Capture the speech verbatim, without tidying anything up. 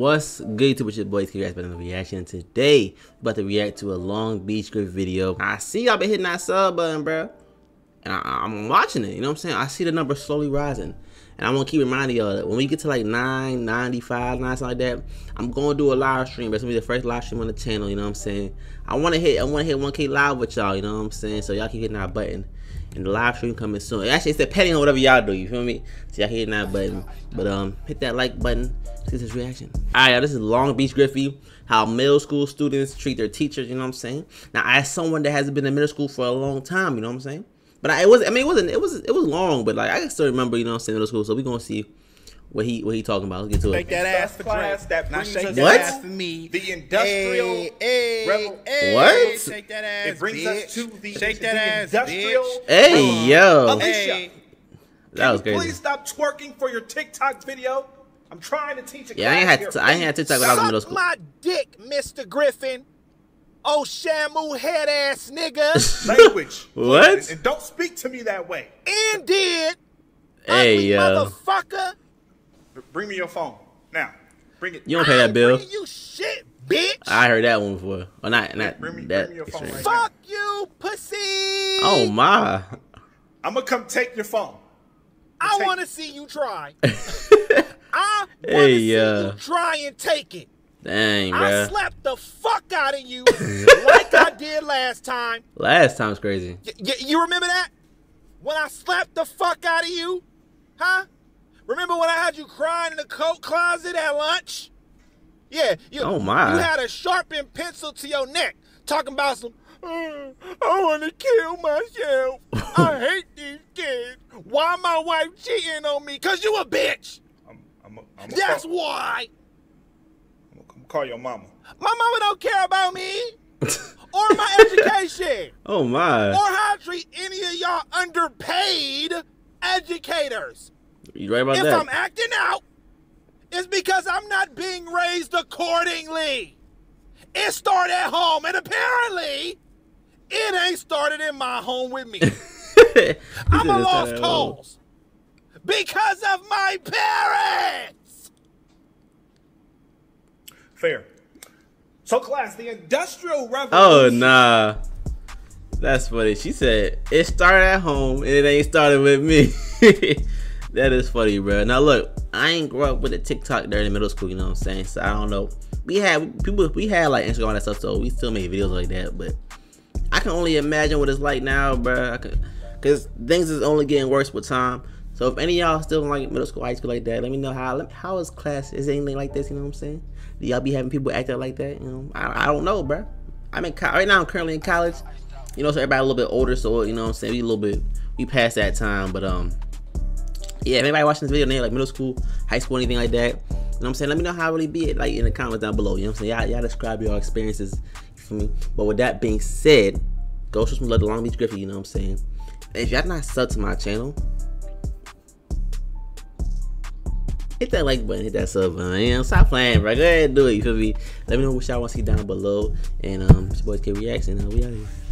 What's good YouTube, it's your boys K Reacts with another reaction. Today we're about to react to a Long Beach Griffy video. I see y'all been hitting that sub button, bro, and I, I'm watching it. You know what I'm saying? I see the number slowly rising, and I'm gonna keep reminding y'all that when we get to like nine ninety-five, nine, something like that, I'm gonna do a live stream. That's gonna be the first live stream on the channel. You know what I'm saying? I wanna hit, I wanna hit one K live with y'all. You know what I'm saying? So y'all keep hitting that button. And the live stream coming soon. Actually, it's depending on whatever y'all do. You feel me? So y'all hitting that button. But um, hit that like button. See this reaction. All right, y'all. This is Long Beach Griffy. How middle school students treat their teachers. You know what I'm saying? Now, as someone that hasn't been in middle school for a long time, you know what I'm saying? But I, it was. I mean, it wasn't. It was. It was long. But like, I can still remember. You know what I'm saying? Middle school. So we gonna see what he what he talking about. Let's get to it. Take that ass for class. That brings us ass to me. The industrial revolution. What? Shake that ass. It brings us to the shake that ass. Industrial. Hey yo. Alicia, that was crazy. Please stop twerking for your TikTok video. I'm trying to teach a class. Yeah, I ain't had I ain't had TikTok when I was in middle school. Suck my dick, Mister Griffin. Oh, Shamu head ass nigga. Language. What? And don't speak to me that way. And did. Hey yo. Motherfucker. Bring me your phone now. Bring it. You don't pay that bill. You shit, bitch. I heard that one before. Oh, not not bring me, that. Bring me your phone right fuck now. You, pussy. Oh my. I'm gonna come take your phone. I want to see you try. I want to hey, see uh, you try and take it. Dang, bro. I slapped the fuck out of you like I did last time. Last time's crazy. Y y you remember that? When I slapped the fuck out of you, huh? Remember when I had you crying in the coat closet at lunch? Yeah, you, oh my. You had a sharpened pencil to your neck talking about some, mm, I want to kill myself. I hate these kids. Why my wife cheating on me? Because you a bitch. I'm, I'm a, I'm a That's call. Why. I'm going to call your mama. My mama don't care about me or my education. Oh my. Or how I treat any of y'all underpaid educators. You right about if that. I'm acting out, it's because I'm not being raised accordingly. It started at home, and apparently, it ain't started in my home with me. I'm a lost cause because of my parents. Fair. So, class, the Industrial Revolution. Oh nah, that's funny. She said it started at home, and it ain't started with me. That is funny, bro. Now look, I ain't grow up with a TikTok during middle school, you know what I'm saying? So I don't know. We had people, we had like Instagram and that stuff, so we still made videos like that. But I can only imagine what it's like now, bro. I can, cause things is only getting worse with time. So if any of y'all still like middle school, high school like that, let me know how. Let, how is class? Is anything like this? You know what I'm saying? Do y'all be having people act out like that? You know, I, I don't know, bro. I'm in right now. I'm currently in college. You know, so everybody a little bit older, so you know what I'm saying. We a little bit, we past that time, but um. yeah, if anybody watching this video, they like middle school, high school, anything like that, you know what I'm saying? Let me know how it really be it, like in the comments down below, you know what I'm saying? Y'all describe your experiences, you feel me? But with that being said, go show some love to Long Beach Griffy, you know what I'm saying? And if y'all not sub to my channel, hit that like button, hit that sub button, you know, stop playing, bro. Go ahead and do it, you feel me? Let me know what y'all want to see down below, and um, it's your boys K Reacts, and uh, we out here.